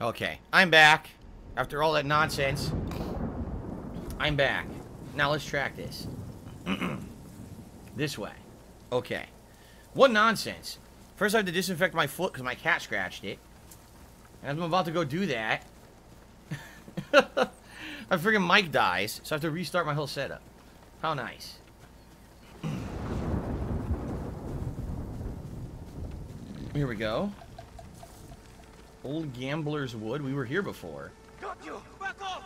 Okay, I'm back. After all that nonsense, I'm back. Now let's track this. This way. Okay. What nonsense. First I have to disinfect my foot because my cat scratched it. And as I'm about to go do that, my friggin' mic dies, so I have to restart my whole setup. How nice. Here we go. Old Gambler's Wood. We were here before. Got you. Back off!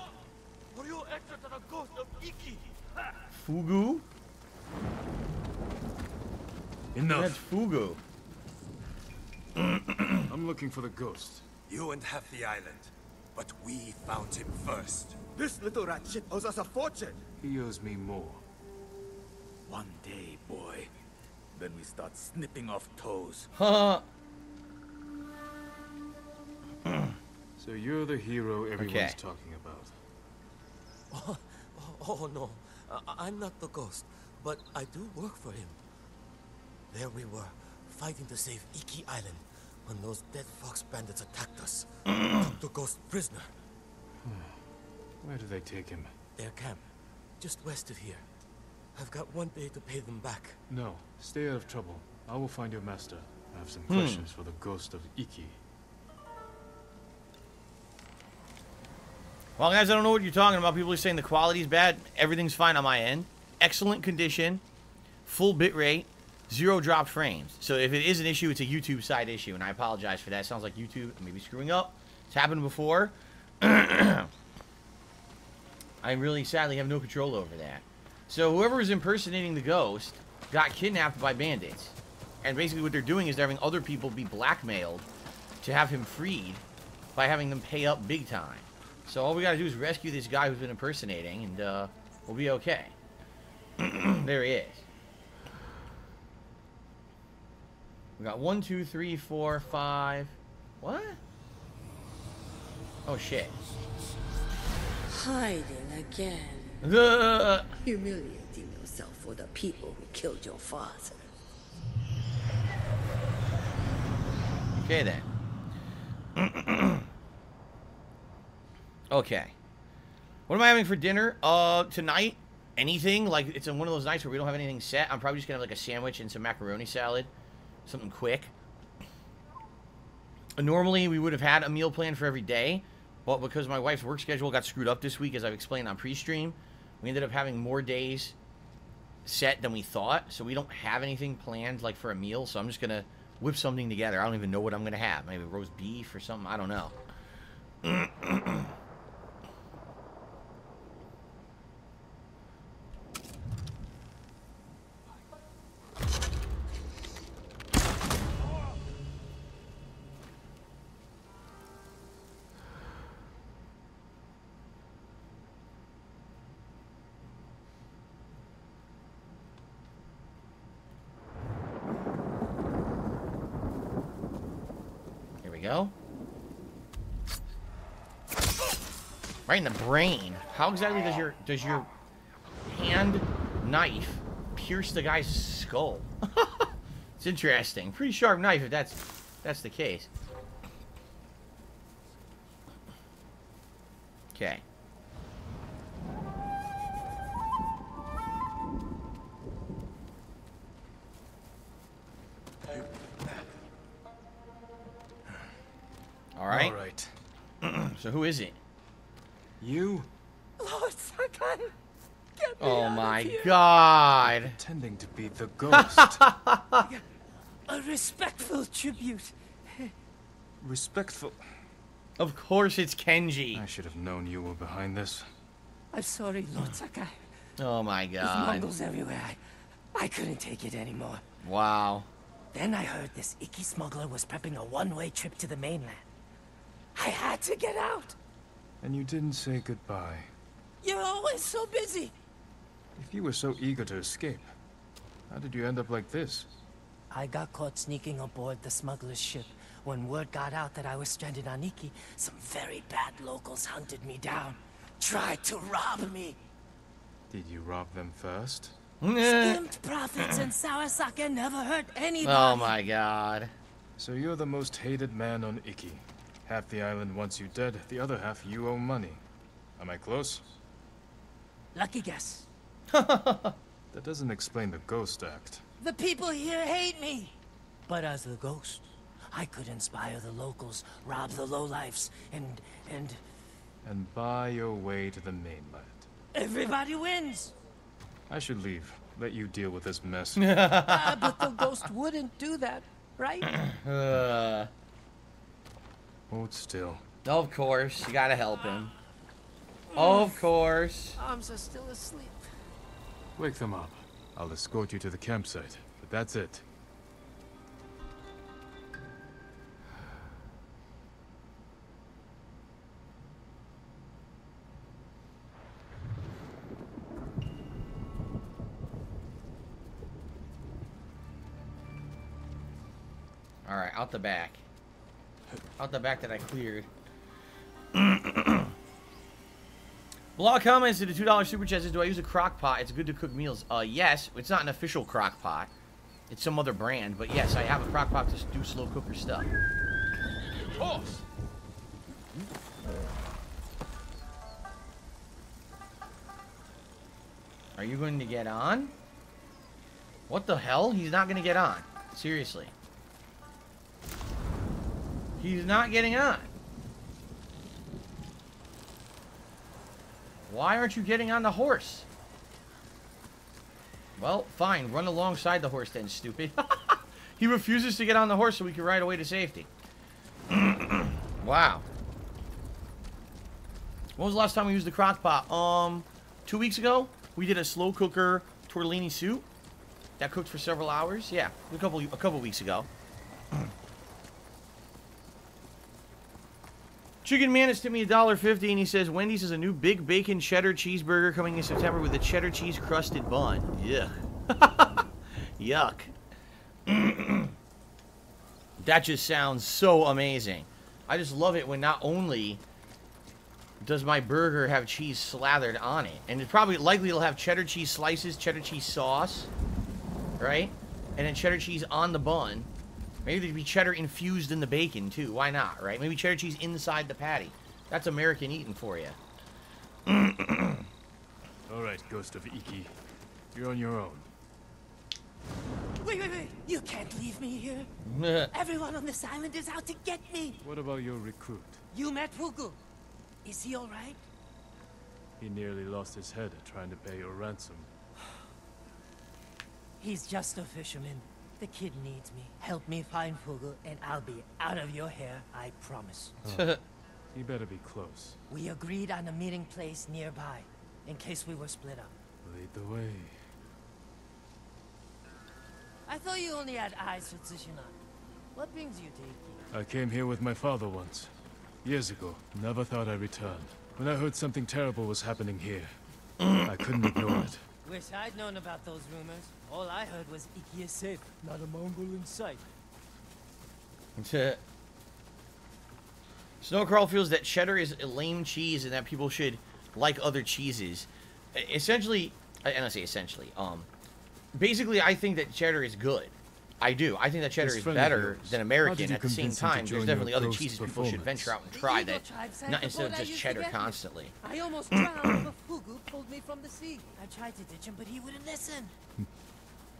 Were you extra to the ghost of Iki? Fugu? Enough. That's Fugu. I'm looking for the ghost. You and half the island. But we found him first. This little ratchet owes us a fortune. He owes me more. One day, boy. Then we start snipping off toes. Huh. So you're the hero everyone's talking about. Oh no, I'm not the ghost, but I do work for him. There we were, fighting to save Iki Island, when those dead fox bandits attacked us. Took the ghost prisoner. Where do they take him? Their camp, just west of here. I've got one day to pay them back. No, stay out of trouble. I will find your master. I have some questions for the ghost of Iki. Well, guys, I don't know what you're talking about. People are saying the quality's bad. Everything's fine on my end. Excellent condition. Full bit rate. 0 dropped frames. So if it is an issue, it's a YouTube side issue, and I apologize for that. Sounds like YouTube maybe screwing up. It's happened before. I really sadly have no control over that. So whoever was impersonating the ghost got kidnapped by bandits. And basically what they're doing is they're having other people be blackmailed to have him freed by having them pay up big time. So all we gotta do is rescue this guy who's been impersonating, and we'll be okay. There he is. We got 1, 2, 3, 4, 5. What? Oh shit! Hiding again. Humiliating yourself for the people who killed your father. Okay then. Okay. What am I having for dinner? Tonight? Anything? Like, it's one of those nights where we don't have anything set. I'm probably just gonna have, like, a sandwich and some macaroni salad. Something quick. Normally, we would have had a meal plan for every day. But because my wife's work schedule got screwed up this week, as I've explained on pre-stream, we ended up having more days set than we thought. So we don't have anything planned, like, for a meal. So I'm just gonna whip something together. I don't even know what I'm gonna have. Maybe roast beef or something. I don't know. Right in the brain. How exactly does your hand knife pierce the guy's skull? It's interesting. Pretty sharp knife if that's the case. Okay. All right. All right. So who is it? You? Lord Sakai, get me out of here. God. Pretending to be the ghost. A respectful tribute. Respectful? Of course it's Kenji. I should have known you were behind this. I'm sorry, Lord Sakai. Oh my God. There's Mongols everywhere. I couldn't take it anymore. Wow. Then I heard this Iki smuggler was prepping a one-way trip to the mainland. I had to get out. And you didn't say goodbye. You're always so busy. If you were so eager to escape, how did you end up like this? I got caught sneaking aboard the smuggler's ship. When word got out that I was stranded on Iki, some very bad locals hunted me down. Tried to rob me. Did you rob them first? Skimmed profits and sour sake never hurt anybody. Oh my God. So you're the most hated man on Iki. Half the island wants you dead, the other half you owe money. Am I close? Lucky guess. That doesn't explain the ghost act. The people here hate me! But as the ghost, I could inspire the locals, rob the lowlifes, and buy your way to the mainland. Everybody wins! I should leave. Let you deal with this mess. But the ghost wouldn't do that, right? Hold still. Of course, you gotta help him. Of course. Arms are still asleep. Wake them up. I'll escort you to the campsite, but that's it. All right, out the back. Out the back that I cleared. Blog comments to the $2 super chat says, do I use a crock pot? It's good to cook meals. Yes. It's not an official crock pot. It's some other brand, but yes, I have a crock pot to do slow cooker stuff. Oh. Are you going to get on? What the hell? He's not going to get on. Seriously. He's not getting on. Why aren't you getting on the horse? Well, fine. Run alongside the horse then, stupid. He refuses to get on the horse so we can ride away to safety. Wow. When was the last time we used the crock pot? 2 weeks ago, we did a slow cooker tortellini soup that cooked for several hours. Yeah, a couple weeks ago. Chicken Man has tipped me $1.50 and he says Wendy's is a new big bacon cheddar cheeseburger coming in September with a cheddar cheese crusted bun. Yuck. Yuck. That just sounds so amazing. I just love it when not only does my burger have cheese slathered on it, and it probably likely will have cheddar cheese slices, cheddar cheese sauce, right? And then cheddar cheese on the bun. Maybe there'd be cheddar infused in the bacon, too. Why not, right? Maybe cheddar cheese inside the patty. That's American eating for you. All right, Ghost of Iki. You're on your own. Wait, wait, wait. You can't leave me here. Everyone on this island is out to get me. What about your recruit? You met Fugu. Is he all right? He nearly lost his head at trying to pay your ransom. He's just a fisherman. The kid needs me. Help me find Fugu, and I'll be out of your hair, I promise. Oh. You better be close. We agreed on a meeting place nearby, in case we were split up. Lead the way. I thought you only had eyes for Tsushima. What brings you to Iki? I came here with my father once. Years ago. Never thought I'd return. When I heard something terrible was happening here, I couldn't ignore it. Wish I'd known about those rumors. All I heard was Iki is safe, not a Mongol in sight. Snowcrawl feels that cheddar is a lame cheese and that people should like other cheeses. Essentially, and I say essentially, basically I think that cheddar is good. I do. I think that cheddar is better than American. At the same time, there's definitely other cheeses people should venture out and try that, not instead of just cheddar constantly. I almost drowned, but Fugu pulled me from the sea. I tried to ditch him, but he wouldn't listen.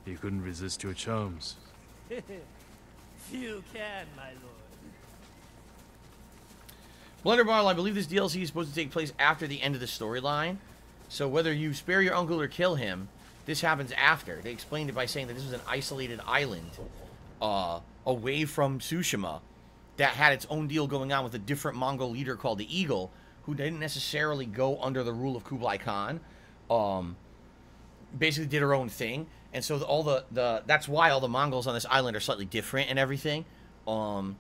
You couldn't resist your charms. Few can, my lord. Blunderball, I believe this DLC is supposed to take place after the end of the storyline. So whether you spare your uncle or kill him, this happens after. They explained it by saying that this was an isolated island away from Tsushima that had its own deal going on with a different Mongol leader called the Eagle, who didn't necessarily go under the rule of Kublai Khan. Basically did her own thing. And so that's why all the Mongols on this island are slightly different and everything. When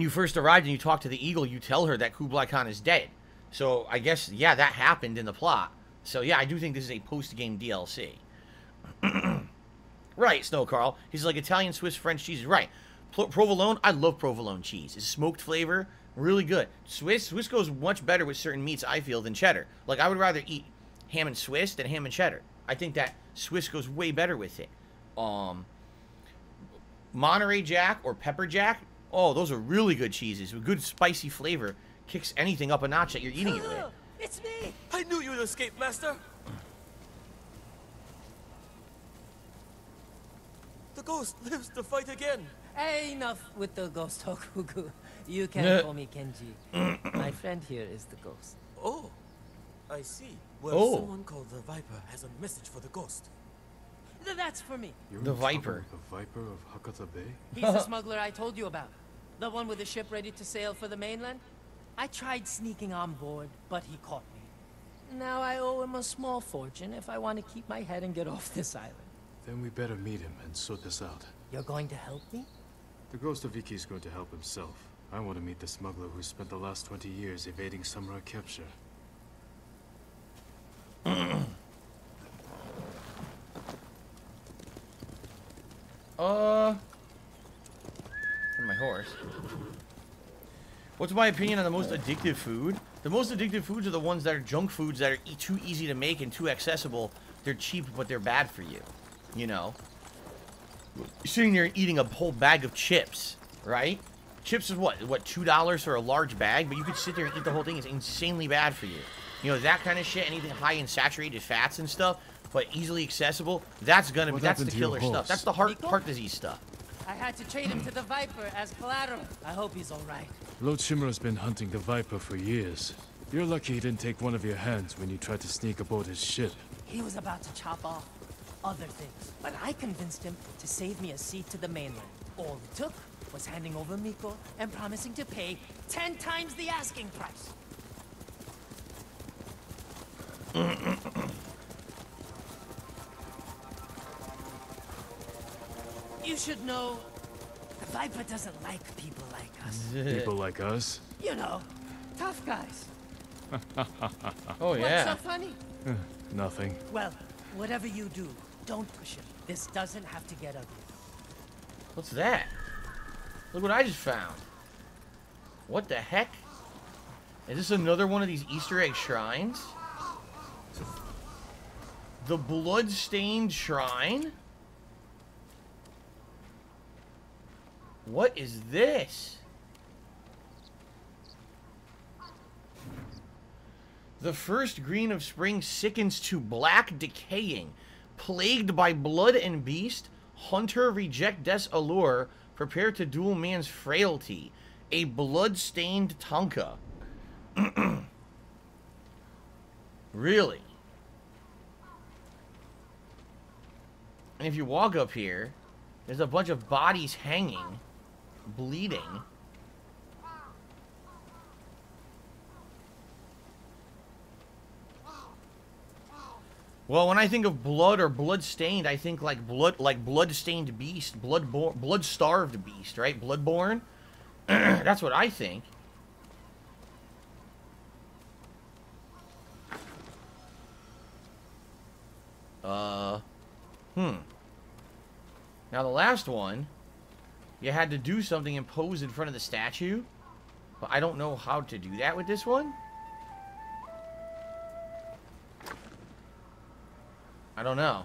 you first arrived and you talk to the Eagle, you tell her that Kublai Khan is dead. So I guess, yeah, that happened in the plot. So, yeah, I do think this is a post-game DLC. Right, Snow Carl. He's like Italian, Swiss, French cheeses. Right. Provolone, I love provolone cheese. It's smoked flavor. Really good. Swiss goes much better with certain meats, I feel, than cheddar. Like, I would rather eat ham and Swiss than ham and cheddar. I think that Swiss goes way better with it. Monterey Jack or Pepper Jack, Oh, those are really good cheeses with good spicy flavor. Kicks anything up a notch that you're eating it with. It's me! I knew you would escape, Master! The ghost lives to fight again! Hey, enough with the ghost talk, Fugu. You can call me Kenji. My friend here is the ghost. Oh, I see. Well, someone called the Viper has a message for the ghost. That's for me. The Viper. The Viper of Hakata Bay? He's the smuggler I told you about. The one with the ship ready to sail for the mainland. I tried sneaking on board, but he caught me. Now I owe him a small fortune if I want to keep my head and get off this island. Then we better meet him and sort this out. You're going to help me? The ghost of Iki is going to help himself. I want to meet the smuggler who spent the last 20 years evading samurai capture. My horse. What's my opinion on the most addictive food? The most addictive foods are the ones that are junk foods that are too easy to make and too accessible. They're cheap, but they're bad for you. You know? You're sitting there eating a whole bag of chips, right? Chips is what, $2 for a large bag? But you could sit there and eat the whole thing. It's insanely bad for you. You know, that kind of shit, anything high in saturated fats and stuff, but easily accessible, that's gonna be, that's the killer stuff. That's the heart disease stuff. I had to trade him to the Viper as collateral. I hope he's alright. Lord Shimura's been hunting the Viper for years. You're lucky he didn't take one of your hands when you tried to sneak aboard his ship. He was about to chop off other things, but I convinced him to save me a seat to the mainland. All it took was handing over Miko and promising to pay 10 times the asking price. You should know, the Viper doesn't like people like us. People like us? You know, tough guys. Oh, yeah. What's so funny? Nothing. Well, whatever you do, don't push it. This doesn't have to get ugly. What's that? Look what I just found. What the heck? Is this another one of these Easter egg shrines? The Bloodstained Shrine? What is this? The first green of spring sickens to black decaying. Plagued by blood and beast, hunter reject death's allure. Prepare to duel man's frailty. A blood-stained tanka. Really? And if you walk up here, there's a bunch of bodies hanging. Bleeding. Well, when I think of blood or blood-stained, I think like blood-stained beast, blood-starved beast, right? Bloodborne. That's what I think. Now the last one, you had to do something and pose in front of the statue, but I don't know how to do that with this one. I don't know.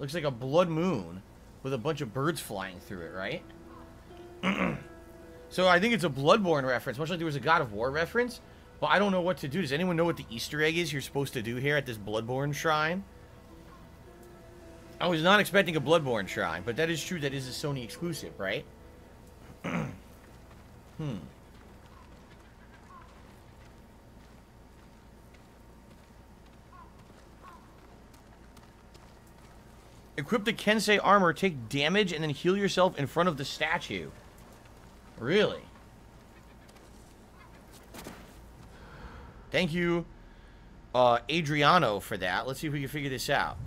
Looks like a blood moon with a bunch of birds flying through it, right? So I think it's a Bloodborne reference, much like there was a God of War reference, but I don't know what to do. Does anyone know what the Easter egg is you're supposed to do here at this Bloodborne shrine? I was not expecting a Bloodborne shrine, but that is true. That is a Sony exclusive, right? Equip the Kensei armor, take damage, and then heal yourself in front of the statue. Really? Thank you, Adriano, for that. Let's see if we can figure this out.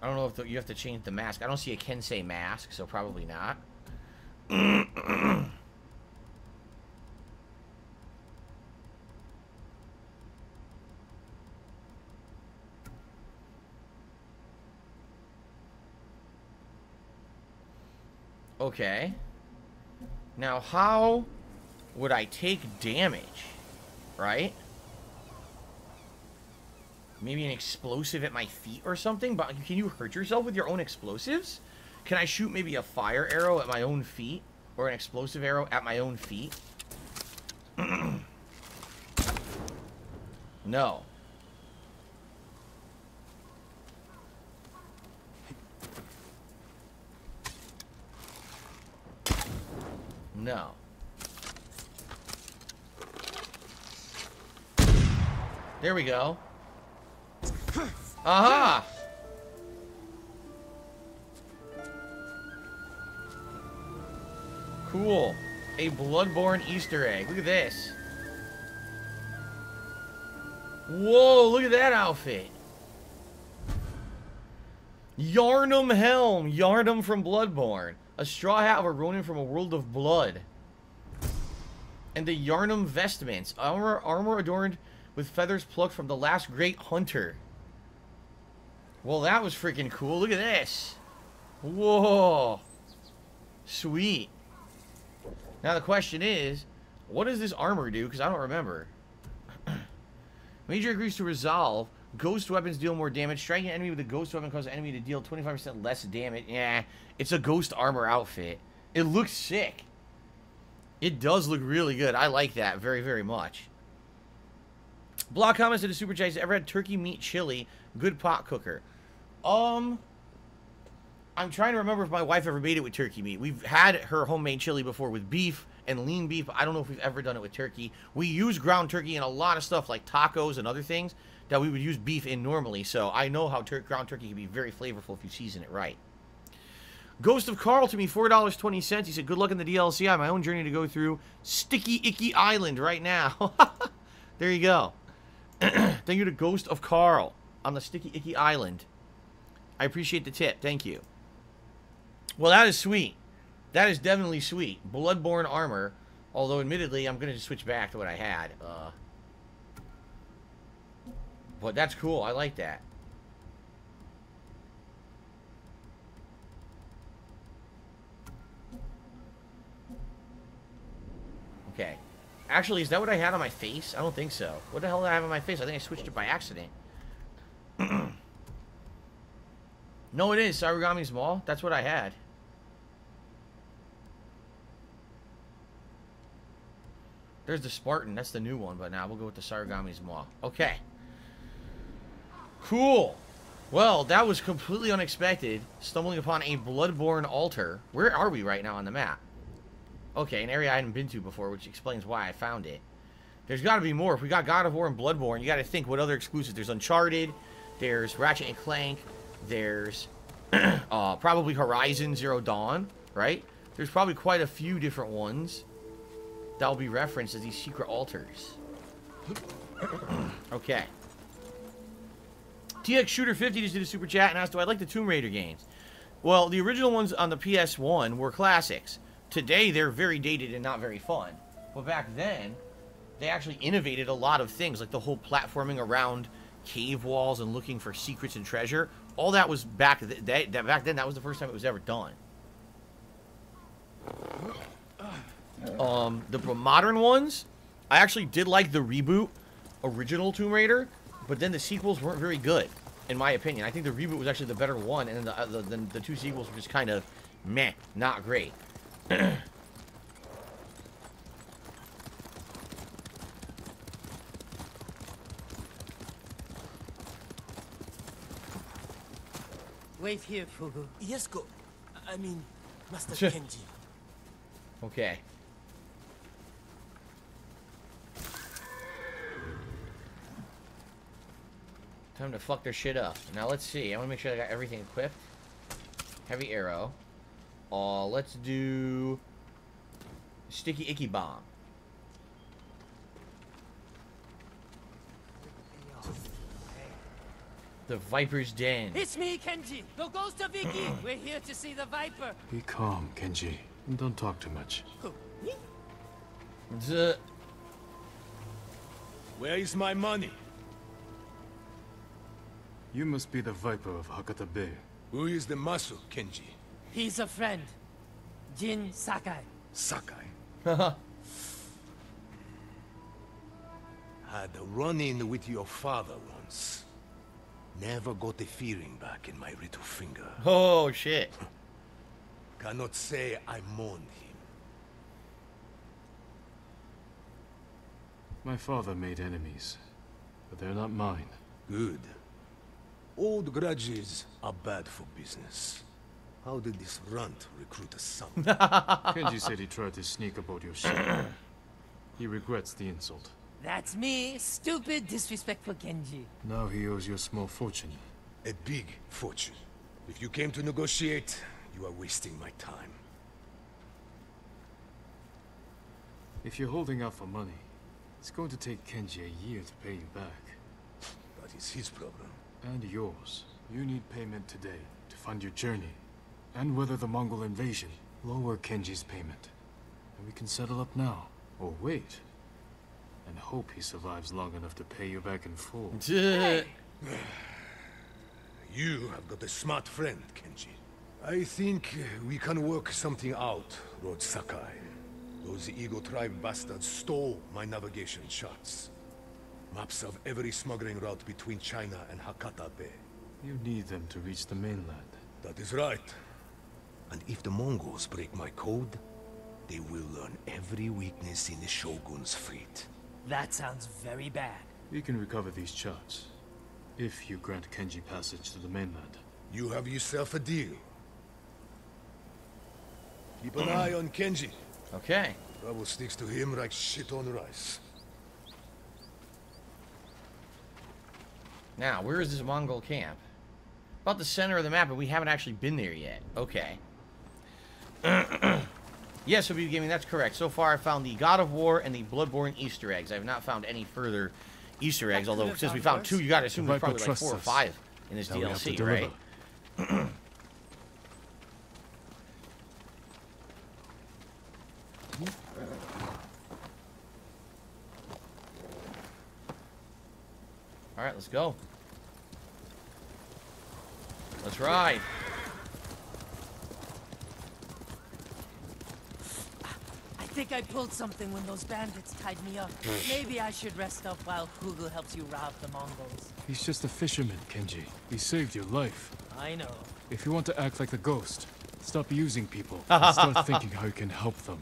I don't know if you have to change the mask. I don't see a Kensei mask, so probably not. Okay. Now, how would I take damage? Right? Maybe an explosive at my feet or something? But can you hurt yourself with your own explosives? Can I shoot maybe a fire arrow at my own feet? Or an explosive arrow at my own feet? No. No. There we go. Aha! Cool. A Bloodborne Easter egg. Look at this. Whoa, look at that outfit. Yharnam Helm. Yharnam from Bloodborne. A straw hat of a Ronin from a world of blood. And the Yharnam vestments. Armor adorned with feathers plucked from the last great hunter. Well, that was freaking cool. Look at this. Whoa. Sweet. Now the question is, what does this armor do? Because I don't remember. Major agrees to resolve. Ghost weapons deal more damage. Striking an enemy with a ghost weapon causes the enemy to deal 25% less damage. Yeah, it's a ghost armor outfit. It looks sick. It does look really good. I like that very, very much. Block comments in the super chat. Ever had turkey meat chili? Good pot cooker. I'm trying to remember if my wife ever made it with turkey meat. We've had her homemade chili before with beef and lean beef. But I don't know if we've ever done it with turkey. We use ground turkey in a lot of stuff like tacos and other things that we would use beef in normally, so I know how ground turkey can be very flavorful if you season it right. Ghost of Carl to me, $4.20. He said, good luck in the DLC. I have my own journey to go through Sticky Icky Island right now. There you go. Thank you to Ghost of Carl on the Sticky Icky Island. I appreciate the tip. Thank you. Well, that is sweet. That is definitely sweet. Bloodborne armor. Although, admittedly, I'm going to switch back to what I had. But that's cool. I like that. Okay. Actually, is that what I had on my face? I don't think so. What the hell did I have on my face? I think I switched it by accident. No, it is. Sarugami's Maw. That's what I had. There's the Spartan. That's the new one. But now we'll go with the Sarugami's Maw. Okay. Cool. Well, that was completely unexpected. Stumbling upon a Bloodborne altar. Where are we right now on the map? Okay, an area I hadn't been to before, which explains why I found it. There's got to be more. If we got God of War and Bloodborne, you got to think what other exclusives. There's Uncharted. There's Ratchet and Clank. There's probably Horizon Zero Dawn, right? There's probably quite a few different ones that will be referenced as these secret altars. Okay. TXShooter50 just did a super chat and asked, do I like the Tomb Raider games? Well, the original ones on the PS1 were classics. Today, they're very dated and not very fun. But back then, they actually innovated a lot of things, like the whole platforming around cave walls and looking for secrets and treasure. All that was back, back then, that was the first time it was ever done. The modern ones, I actually did like the reboot, original Tomb Raider. But then the sequels weren't very good, in my opinion. I think the reboot was actually the better one, and then the two sequels were just kind of meh, not great. Wait here, Fugu. Yes, go. I mean, Master Kenji. Okay. Time to fuck their shit up. Now, let's see. I want to make sure I got everything equipped. Heavy arrow. Let's do... Sticky Icky Bomb. The Viper's Den. It's me, Kenji. The Ghost of Iki. We're here to see the Viper. Be calm, Kenji. Don't talk too much. Who? Me? Where is my money? You must be the Viper of Hakata Bay. Who is the Masu, Kenji? He's a friend. Jin Sakai. Sakai. Had a run-in with your father once. Never got a feeling back in my little finger. Oh, shit. Cannot say I mourned him. My father made enemies, but they're not mine. Good. Old grudges are bad for business. How did this runt recruit a son? Kenji said he tried to sneak aboard your ship. He regrets the insult. That's me, stupid, disrespectful Kenji. Now he owes you a small fortune. A big fortune. If you came to negotiate, you are wasting my time. If you're holding out for money, it's going to take Kenji a year to pay you back. That is his problem. And yours. You need payment today to fund your journey. And whether the Mongol invasion. Lower Kenji's payment. And we can settle up now. Or wait. And hope he survives long enough to pay you back in full. You have got a smart friend, Kenji. I think we can work something out, Lord Sakai. Those Eagle tribe bastards stole my navigation charts. Maps of every smuggling route between China and Hakata Bay. You need them to reach the mainland. That is right. And if the Mongols break my code, they will learn every weakness in the Shogun's fleet. That sounds very bad. We can recover these charts, if you grant Kenji passage to the mainland. You have yourself a deal. Keep an eye on Kenji. Okay. Trouble sticks to him like shit on rice. Now, where is this Mongol camp? About the center of the map, but we haven't actually been there yet. Okay. Yes, DSPGaming, that's correct. So far, I found the God of War and the Bloodborne Easter eggs. I have not found any further Easter eggs, although since we found two, you gotta assume there's probably like 4 or 5 in this DLC, right? Alright, let's go. Let's ride. I think I pulled something when those bandits tied me up. Maybe I should rest up while Pugul helps you rob the Mongols. He's just a fisherman, Kenji. He saved your life. I know. If you want to act like the ghost, stop using people and start thinking how you can help them.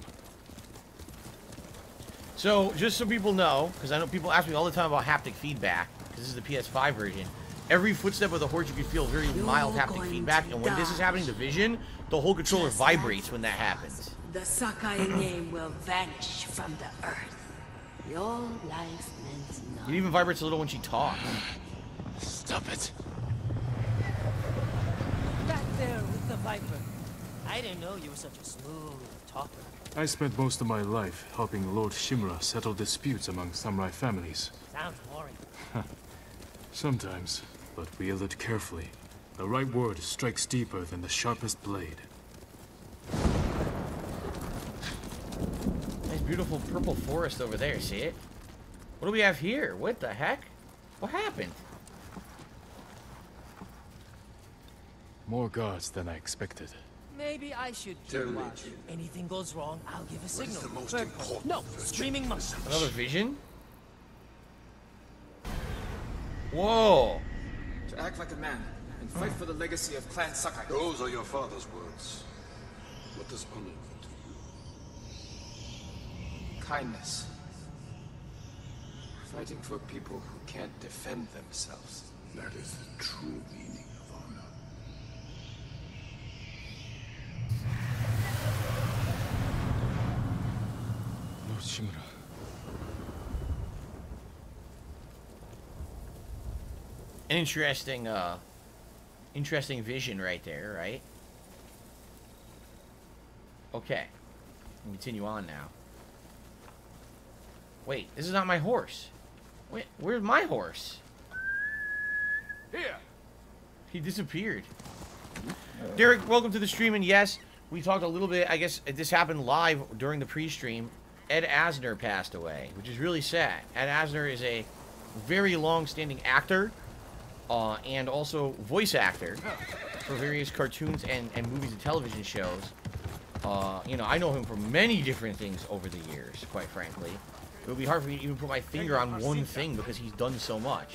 So, just so people know, because I know people ask me all the time about haptic feedback, because this is the PS5 version. Every footstep of the horse, you can feel very mild haptic feedback, and when this is happening, the vision, the whole controller vibrates when that happens. The Sakai name will vanish from the earth. Your life means nothing. It even vibrates a little when she talks. Stop it. Back there with the Viper. I didn't know you were such a smooth talker. I spent most of my life helping Lord Shimura settle disputes among samurai families. Sounds boring. Sometimes, but wield it carefully. The right word strikes deeper than the sharpest blade. Beautiful purple forest over there, see it? What do we have here? What the heck? What happened? More guards than I expected. Maybe I should keep watch. Anything goes wrong, I'll give a signal. The most important streaming muscle. Another vision? Whoa! To act like a man and fight for the legacy of Clan Sakai. Those are your father's words. What does honor mean? Kindness. Fighting for people who can't defend themselves. That is the true meaning of honor. Lord Shimura. Interesting, interesting vision right there, right? Okay. We'll continue on now. Wait, this is not my horse. Wait, where's my horse? Here. He disappeared. Derek, welcome to the stream. And yes, we talked a little bit, I guess this happened live during the pre-stream. Ed Asner passed away, which is really sad. Ed Asner is a very long-standing actor and also voice actor for various cartoons and movies and television shows. You know, I know him from many different things over the years, quite frankly. It would be hard for me to even put my finger on one thing because he's done so much.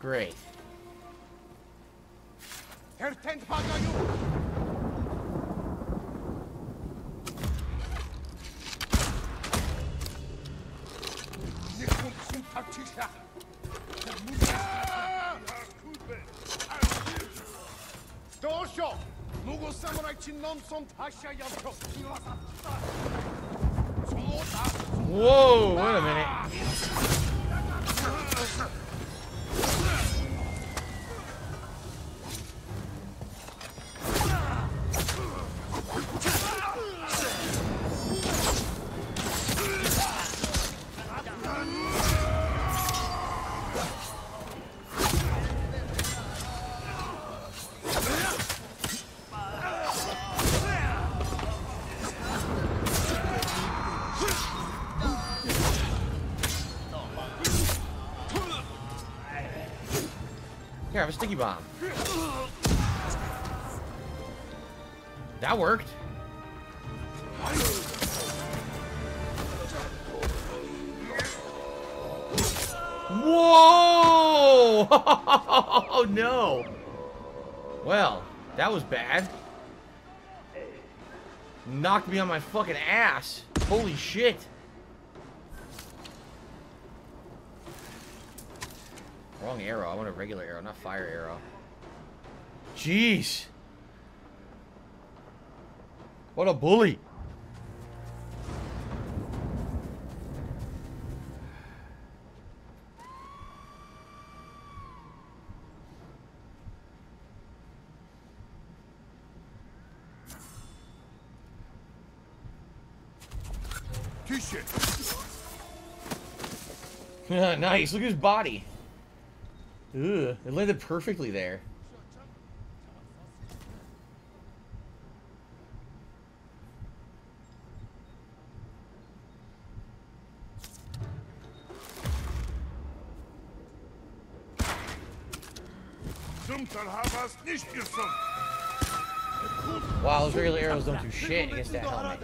Great. Whoa, wait a minute. I have a sticky bomb. That worked. Whoa! Oh no! Well, that was bad. Knocked me on my fucking ass. Holy shit! Wrong arrow. I want a regular arrow, not fire arrow. Jeez. What a bully. Nice. Look at his body. Ugh, it landed perfectly there. Wow, those regular arrows don't do shit against that helmet.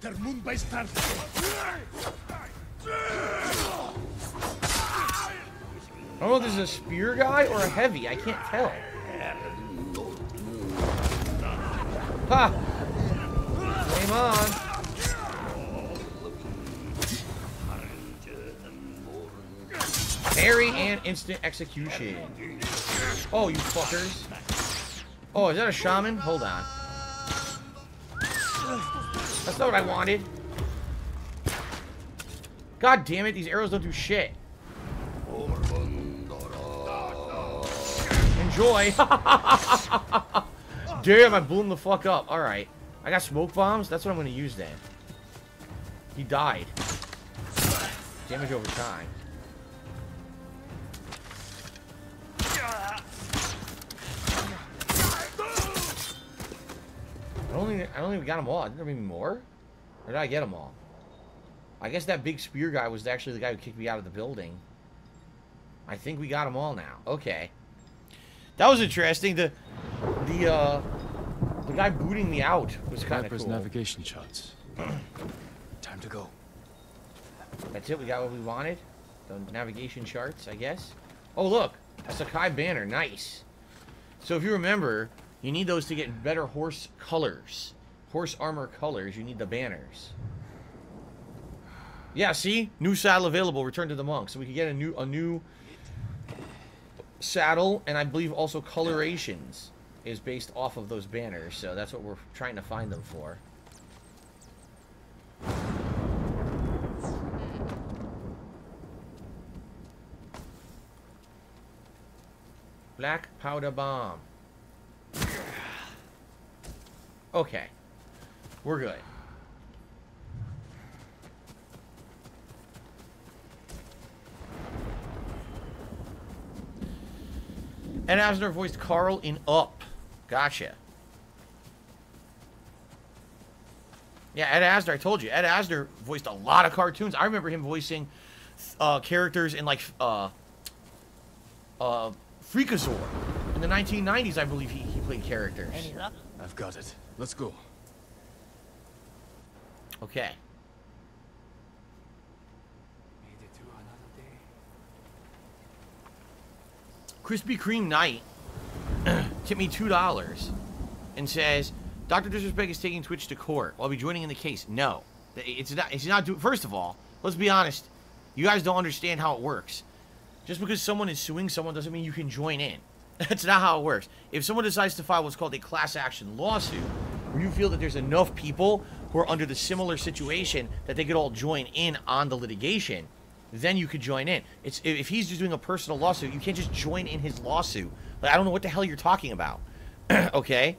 Der Mund bei Stars. I don't know if this is a spear guy or a heavy. I can't tell. Ha! Game on. Parry and instant execution. Oh, you fuckers. Oh, is that a shaman? Hold on. That's not what I wanted. God damn it, these arrows don't do shit. Enjoy. Damn, I blew him the fuck up. Alright. I got smoke bombs. That's what I'm going to use then. He died. Damage over time. I don't even got them all. Didn't there be more? Or did I get them all? I guess that big spear guy was actually the guy who kicked me out of the building. I think we got them all now. Okay. That was interesting. The guy booting me out was kind of cool. Viper's navigation charts. Time to go. That's it. We got what we wanted. The navigation charts, I guess. Oh, look. A Sakai banner. Nice. So if you remember... You need those to get better horse colors. Horse armor colors, you need the banners. Yeah, see? New saddle available, return to the monk. So we can get a new saddle, and I believe also colorations is based off of those banners. So that's what we're trying to find them for. Black powder bomb. Okay, we're good. And Asner voiced Carl in Up. Gotcha. Yeah, Ed Asner, I told you. Ed Asner voiced a lot of cartoons. I remember him voicing characters in, like, Freakazoid. In the 1990s, I believe he played characters. Any luck? I've got it. Let's go. Okay. Krispy Kreme Knight tipped me $2 and says, Dr. Disrespect is taking Twitch to court. I'll be joining in the case. No. It's not doing... First of all, let's be honest. You guys don't understand how it works. Just because someone is suing someone doesn't mean you can join in. That's not how it works. If someone decides to file what's called a class action lawsuit, where you feel that there's enough people who are under the similar situation that they could all join in on the litigation... then you could join in. It's if he's just doing a personal lawsuit, you can't just join in his lawsuit. Like, I don't know what the hell you're talking about. Okay?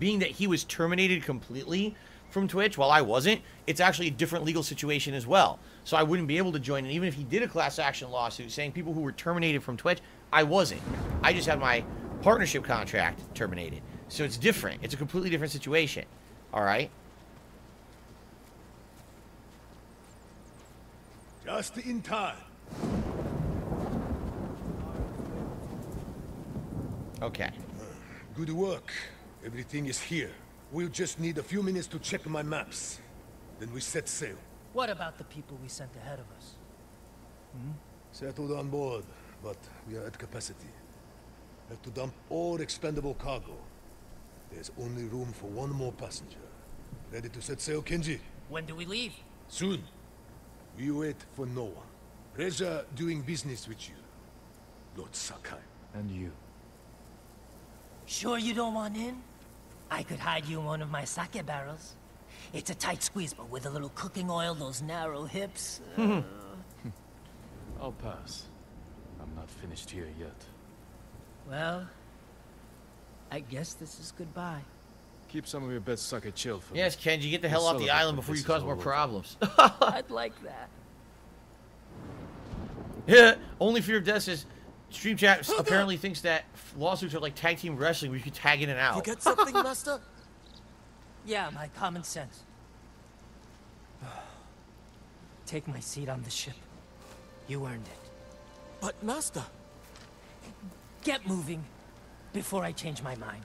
Being that he was terminated completely from Twitch while I wasn't, it's actually a different legal situation as well. So I wouldn't be able to join in. Even if he did a class action lawsuit saying people who were terminated from Twitch, I wasn't. I just had my partnership contract terminated. So it's different. It's a completely different situation. All right? Just in time. Okay. Good work. Everything is here. We'll just need a few minutes to check my maps. Then we set sail. What about the people we sent ahead of us? Hmm? Settled on board, but we are at capacity. Have to dump all expendable cargo. There's only room for one more passenger. Ready to set sail, Kenji? When do we leave? Soon. We wait for no one. Pleasure doing business with you, Lord Sakai. And you. Sure you don't want in? I could hide you in one of my sake barrels. It's a tight squeeze, but with a little cooking oil, those narrow hips... I'll pass. I'm not finished here yet. Well... I guess this is goodbye. Keep some of your best sake chill for yes, Kenji, get the hell off the island before you cause more problems. I'd like that. Yeah, only fear of death is stream chat apparently thinks that lawsuits are like tag team wrestling where you can tag in and out. You got something, Master? Yeah, my common sense. Take my seat on the ship. You earned it. But Master... Get moving before I change my mind.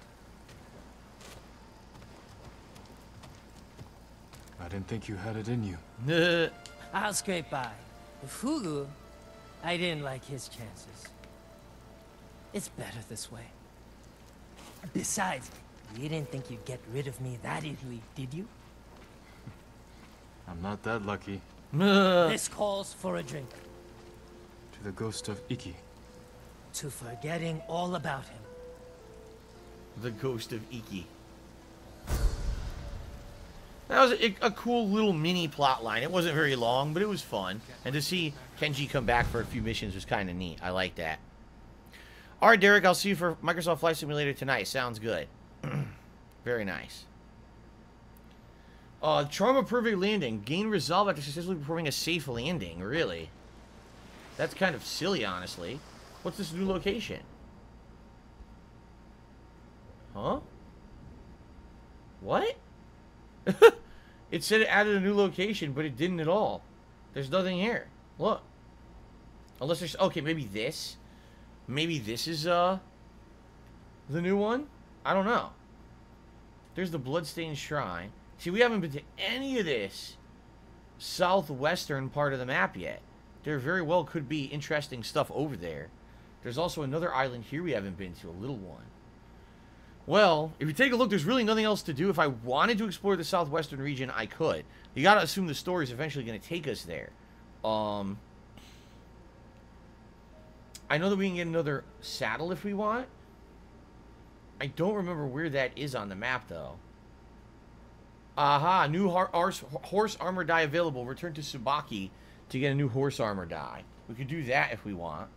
I didn't think you had it in you. I'll scrape by. Fugu, I didn't like his chances. It's better this way. Besides, you didn't think you'd get rid of me that easily, did you? I'm not that lucky. This calls for a drink. To the ghost of Iki. To forgetting all about him. The ghost of Iki. That was a cool little mini plot line. It wasn't very long, but it was fun. And to see Kenji come back for a few missions was kind of neat. I like that. All right, Derek, I'll see you for Microsoft Flight Simulator tonight. Sounds good. Very nice. Charm a perfect landing. Gain resolve after successfully performing a safe landing. Really? That's kind of silly, honestly. What's this new location? Huh? What? It said it added a new location, but it didn't at all. There's nothing here. Look. Unless there's... Okay, maybe this. Maybe this is, the new one? I don't know. There's the Bloodstained Shrine. See, we haven't been to any of this southwestern part of the map yet. There very well could be interesting stuff over there. There's also another island here we haven't been to, a little one. Well, if you take a look, there's really nothing else to do. If I wanted to explore the southwestern region, I could. You gotta assume the story's eventually gonna take us there. I know that we can get another saddle if we want. I don't remember where that is on the map, though. Aha, new horse armor die available. Return to Tsubaki to get a new horse armor die. We could do that if we want.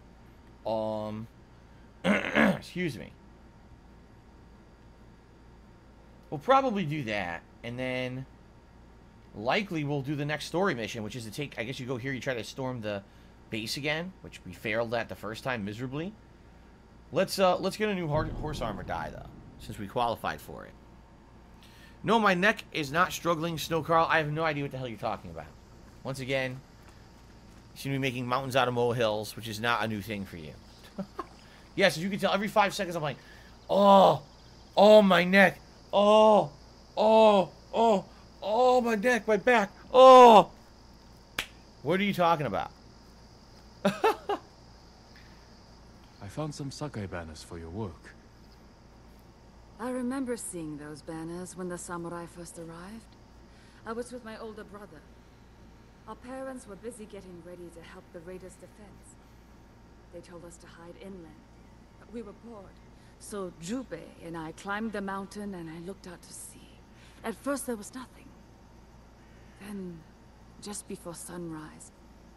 Excuse me. We'll probably do that, and then likely we'll do the next story mission, which is to take, I guess you go here, you try to storm the base again, which we failed at the first time miserably. Let's get a new horse armor die though, since we qualified for it. No, my neck is not struggling, Snow Carl. I have no idea what the hell you're talking about. Once again, you seem to be making mountains out of molehills, which is not a new thing for you. Yes, as you can tell, every 5 seconds I'm like, oh, my neck, oh, my neck, my back, oh. What are you talking about? I found some Sakai banners for your work. I remember seeing those banners when the samurai first arrived. I was with my older brother. Our parents were busy getting ready to help the raiders' defense. They told us to hide inland, but we were bored. So Jubei and I climbed the mountain and I looked out to sea. At first there was nothing. Then, just before sunrise,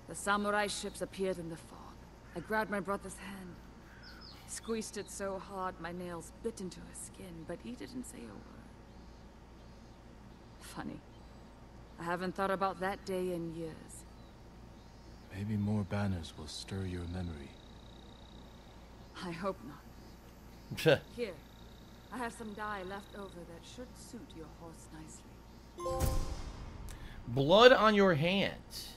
the samurai ships appeared in the fog. I grabbed my brother's hand, squeezed it so hard my nails bit into his skin, but he didn't say a word. Funny. I haven't thought about that day in years. Maybe more banners will stir your memory. I hope not. Here, I have some dye left over that should suit your horse nicely. Blood on your hands.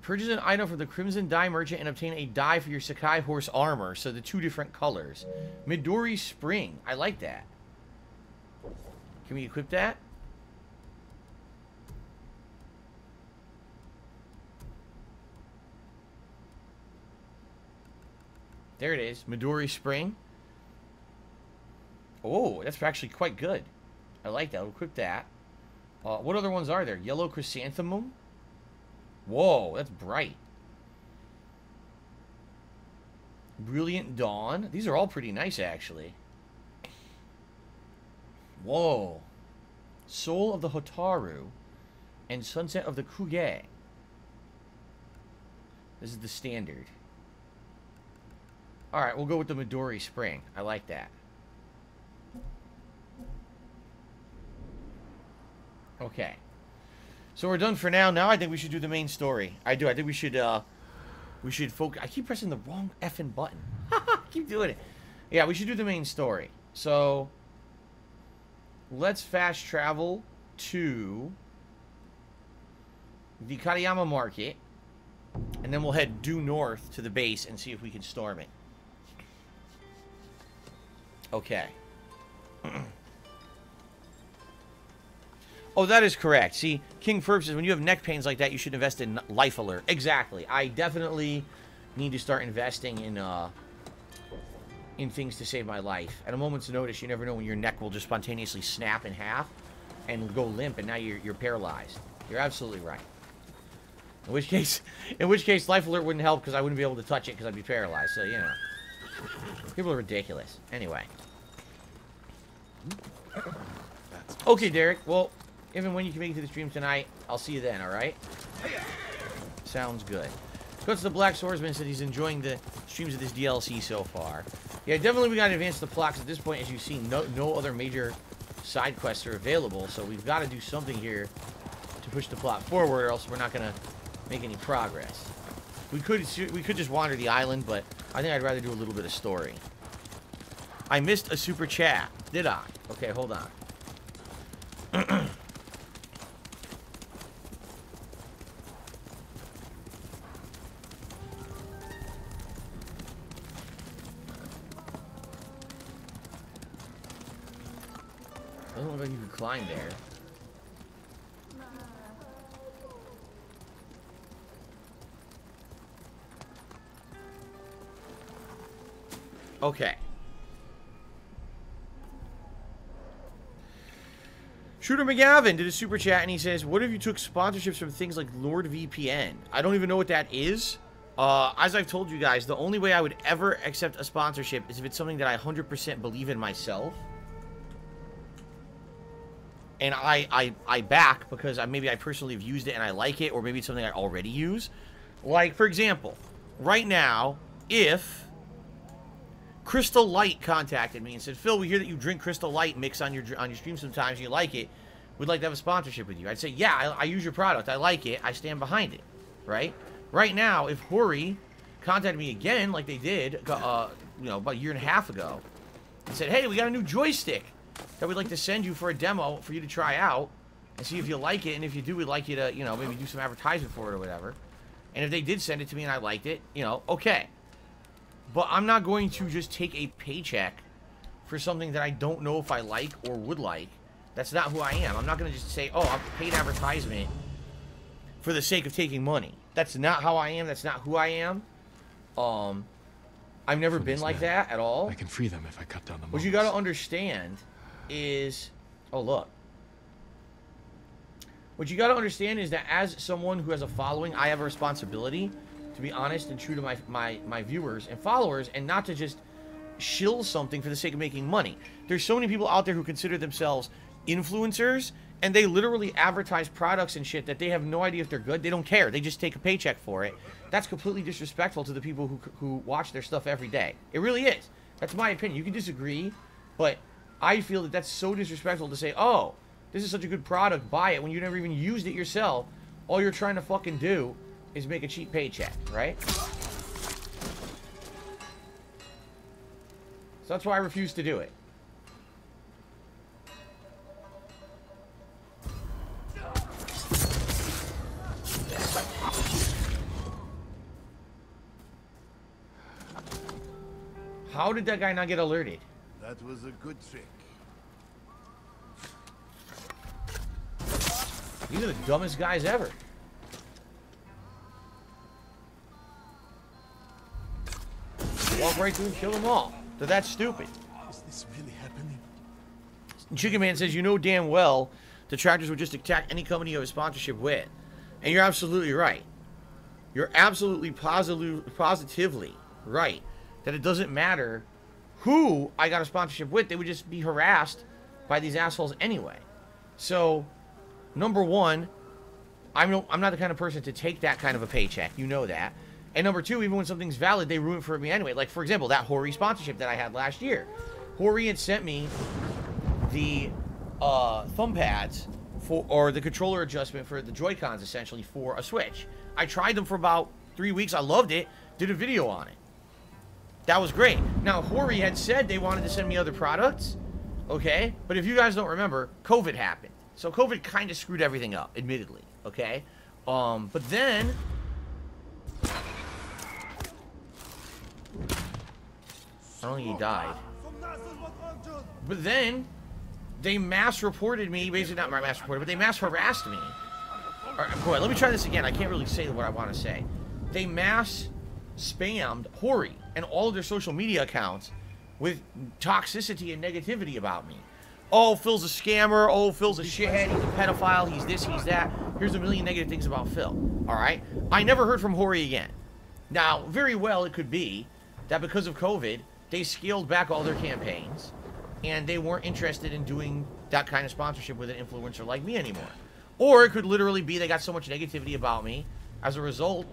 Purchase an item from the Crimson Dye Merchant and obtain a dye for your Sakai horse armor. So the two different colors. Midori Spring. I like that. Can we equip that? There it is. Midori Spring. Oh, that's actually quite good. I like that. We'll equip that. What other ones are there? Yellow Chrysanthemum? Whoa, that's bright. Brilliant Dawn. These are all pretty nice, actually. Whoa. Soul of the Hotaru and Sunset of the Kuge. This is the standard. Alright, we'll go with the Midori Spring. I like that. Okay. So we're done for now. Now I think we should do the main story. I do. I think we should focus. I keep pressing the wrong effing button. Keep doing it. Yeah, we should do the main story. So let's fast travel to the Katayama Market, and then we'll head due north to the base and see if we can storm it. Okay. Oh, that is correct. See, King Furb says, when you have neck pains like that, you should invest in Life Alert. Exactly. I definitely need to start investing in things to save my life. At a moment's notice, you never know when your neck will just spontaneously snap in half and go limp, and now you're paralyzed. You're absolutely right. In which case, Life Alert wouldn't help because I wouldn't be able to touch it because I'd be paralyzed. So, you know. People are ridiculous. Anyway. Okay, Derek. Well, if and when you can make it to the stream tonight, I'll see you then, alright? Sounds good. Let's go to the Black Swordsman, said he's enjoying the streams of this DLC so far. Yeah, definitely we gotta advance the plot, because at this point, as you see, no other major side quests are available, so we've gotta do something here to push the plot forward, or else we're not gonna make any progress. We could just wander the island, but I think I'd rather do a little bit of story. I missed a super chat, did I? Okay, hold on. I don't know if you can climb there. Okay. Shooter McGavin did a super chat and he says, what if you took sponsorships from things like NordVPN? I don't even know what that is. As I've told you guys, the only way I would ever accept a sponsorship is if it's something that I 100% believe in myself. And I back because maybe I personally have used it and I like it, or maybe it's something I already use. Like, for example, right now, if Crystal Light contacted me and said, Phil, we hear that you drink Crystal Light mix on your stream sometimes, you like it, we'd like to have a sponsorship with you. I'd say, yeah, I use your product, I like it, I stand behind it, right? Right now, if Hori contacted me again, like they did, you know, about a year and a half ago. And said, hey, we got a new joystick that we'd like to send you for a demo for you to try out and see if you like it. And if you do, we'd like you to, you know, maybe do some advertising for it or whatever. And if they did send it to me and I liked it, you know, okay. But I'm not going to just take a paycheck for something that I don't know if I like or would like. That's not who I am. I'm not going to just say, oh, I'm paid advertisement for the sake of taking money. That's not how I am. That's not who I am. I've never been like that at all. I can free them if I cut down the moments. What you got to understand is... Oh, look. What you got to understand is that as someone who has a following, I have a responsibility to be honest and true to my viewers and followers, and not to just shill something for the sake of making money. There's so many people out there who consider themselves influencers, and they literally advertise products and shit that they have no idea if they're good. They don't care. They just take a paycheck for it. That's completely disrespectful to the people who watch their stuff every day. It really is. That's my opinion. You can disagree, but I feel that that's so disrespectful to say, oh, this is such a good product, buy it, when you never even used it yourself. All you're trying to fucking do is make a cheap paycheck, right? So that's why I refuse to do it. How did that guy not get alerted? That was a good trick. These are the dumbest guys ever. Walk right through and kill them all. They're that stupid. Is this really happening? Chicken Man says, you know damn well detractors would just attack any company you have a sponsorship with. And you're absolutely right. You're absolutely positively right that it doesn't matter who I got a sponsorship with. They would just be harassed by these assholes anyway. So, number one, I'm not the kind of person to take that kind of a paycheck. You know that. And number two, even when something's valid, they ruin it for me anyway. Like, for example, that Hori sponsorship that I had last year. Hori had sent me the thumb pads for, or the controller adjustment for the Joy-Cons, essentially, for a Switch. I tried them for about 3 weeks. I loved it. Did a video on it. That was great. Now, Hori had said they wanted to send me other products. Okay? But if you guys don't remember, COVID happened. So COVID kind of screwed everything up, admittedly. Okay? But then... I don't think he died. But then, they mass reported me, basically not my mass reported, but they mass harassed me. Alright, boy, let me try this again. I can't really say what I want to say. They mass spammed Hori and all of their social media accounts with toxicity and negativity about me. Oh, Phil's a scammer. Oh, Phil's a shithead. He's a pedophile. He's this, he's that. Here's a million negative things about Phil. Alright? I never heard from Hori again. Now, very well it could be that because of COVID, they scaled back all their campaigns, and they weren't interested in doing that kind of sponsorship with an influencer like me anymore. Or it could literally be they got so much negativity about me, as a result...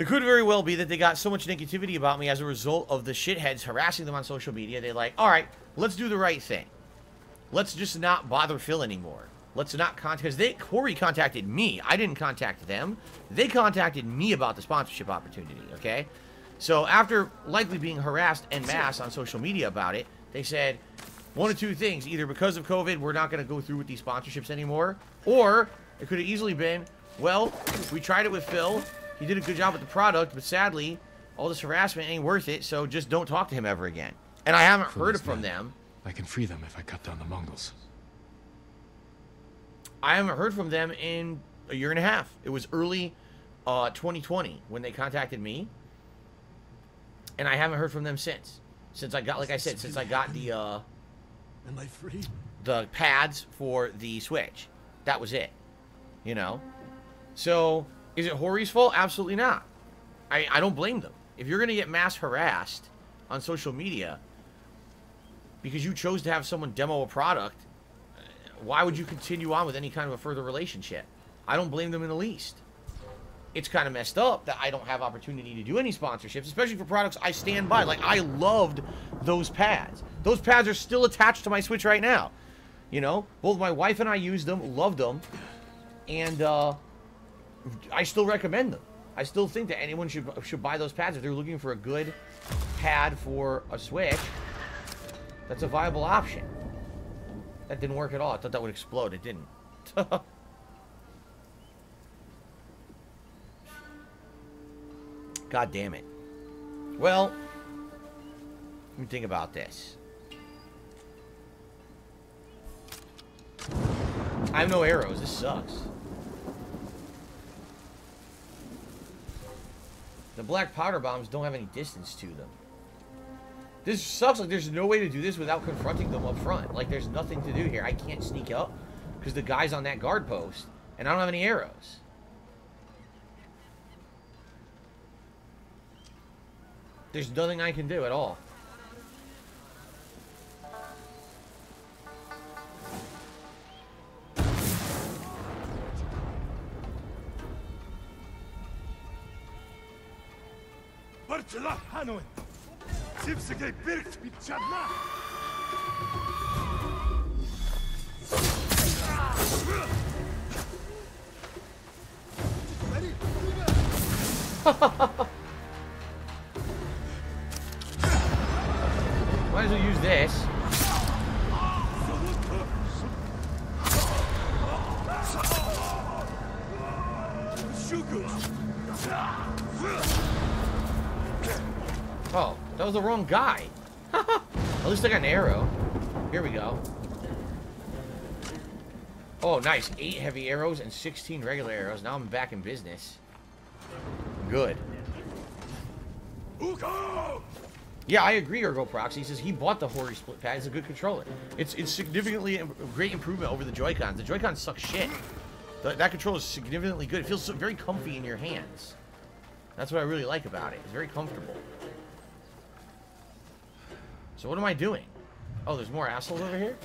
It could very well be that they got so much negativity about me as a result of the shitheads harassing them on social media. They're like, all right, let's do the right thing. Let's just not bother Phil anymore. Let's not contact... Because Hori contacted me. I didn't contact them. They contacted me about the sponsorship opportunity, okay? So after likely being harassed en masse on social media about it, they said one of two things. Either because of COVID, we're not going to go through with these sponsorships anymore, or it could have easily been, well, we tried it with Phil... He did a good job with the product, but sadly, all this harassment ain't worth it, so just don't talk to him ever again. And I haven't heard from them. I can free them if I cut down the Mongols. I haven't heard from them in a year and a half. It was early 2020 when they contacted me. And I haven't heard from them since. Since I got, like I said, since I got the pads for the Switch. That was it. You know? So... Is it Hori's fault? Absolutely not. I don't blame them. If you're going to get mass harassed on social media because you chose to have someone demo a product, why would you continue on with any kind of a further relationship? I don't blame them in the least. it's kind of messed up that I don't have opportunity to do any sponsorships, especially for products I stand by. Like, I loved those pads. Those pads are still attached to my Switch right now. You know, both my wife and I used them, loved them, and I still recommend them. I still think that anyone should buy those pads if they're looking for a good pad for a Switch. That's a viable option. That didn't work at all. I thought that would explode. It didn't. God damn it. Well, let me think about this. I have no arrows. This sucks. The black powder bombs don't have any distance to them. This sucks. Like, there's no way to do this without confronting them up front. Like, there's nothing to do here. I can't sneak up because the guy's on that guard post, and I don't have any arrows. There's nothing I can do at all. Might as well use this. Oh, that was the wrong guy. At least I got an arrow. Here we go. Oh, nice. 8 heavy arrows and 16 regular arrows. Now I'm back in business. Good. Yeah, I agree, Ergo Proxy. He says he bought the Hori split pad. It's a good controller. It's significantly a great improvement over the Joy-Cons. The Joy-Cons suck shit. That controller is significantly good. It feels so very comfy in your hands. That's what I really like about it. It's very comfortable. So what am I doing? Oh, there's more assholes over here?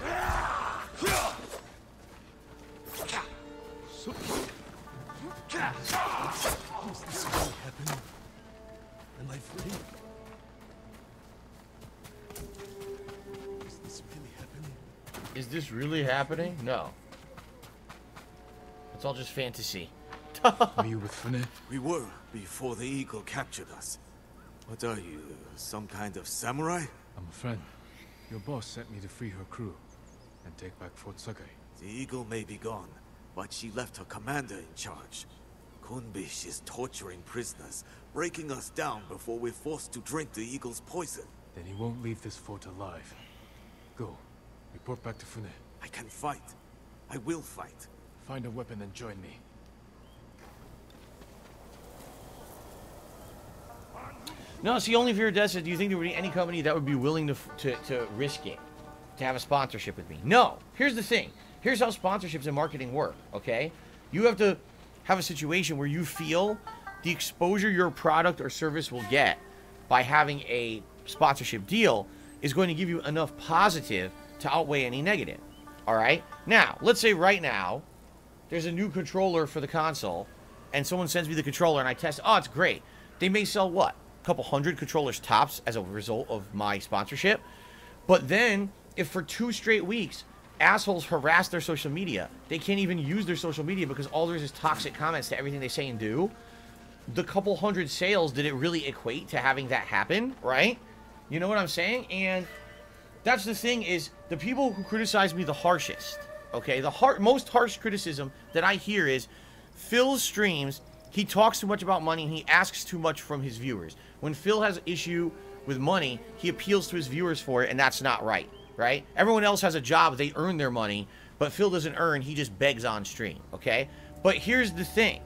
How's this going to happen? Am I free? Is this really happening? Is this really happening? No. It's all just fantasy. Were you with Fune? We were, before the Eagle captured us. What are you, some kind of samurai? I'm a friend. Your boss sent me to free her crew and take back Fort Sakai. The Eagle may be gone, but she left her commander in charge. Kunbish is torturing prisoners, breaking us down before we're forced to drink the Eagle's poison. Then he won't leave this fort alive. Go. Report back to Fune. I can fight. I will fight. Find a weapon and join me. No, see, only if you're desperate, do you think there would be any company that would be willing to risk it, to have a sponsorship with me? No. Here's the thing. Here's how sponsorships and marketing work, okay? You have to have a situation where you feel the exposure your product or service will get by having a sponsorship deal is going to give you enough positive to outweigh any negative, all right? Now, let's say right now there's a new controller for the console, and someone sends me the controller, and I test, oh, it's great. They may sell what? Couple hundred controllers tops as a result of my sponsorship. But then if for 2 straight weeks assholes harass their social media, they can't even use their social media because all there is toxic comments to everything they say and do, the couple hundred sales, did it really equate to having that happen, right? You know what I'm saying? And that's the thing, is the people who criticize me the harshest, okay, most harsh criticism that I hear is Phil's streams, he talks too much about money and he asks too much from his viewers. When Phil has an issue with money, he appeals to his viewers for it, and that's not right, right? Everyone else has a job, they earn their money, but Phil doesn't earn, he just begs on stream, okay? But here's the thing.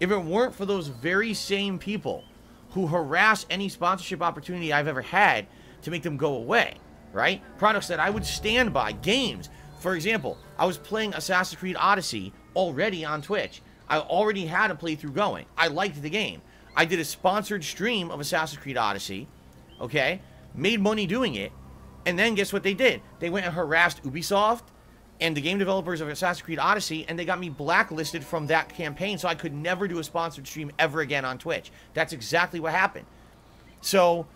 If it weren't for those very same people who harass any sponsorship opportunity I've ever had to make them go away, right? Products that I would stand by, games. For example, I was playing Assassin's Creed Odyssey already on Twitch. I already had a playthrough going. I liked the game. I did a sponsored stream of Assassin's Creed Odyssey, okay? Made money doing it, and then guess what they did? They went and harassed Ubisoft and the game developers of Assassin's Creed Odyssey, and they got me blacklisted from that campaign, so I could never do a sponsored stream ever again on Twitch. That's exactly what happened. So